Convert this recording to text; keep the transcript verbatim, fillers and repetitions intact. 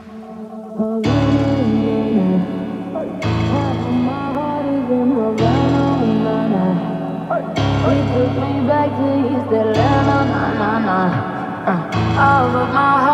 It took me back to East Atlanta, na na na. All of my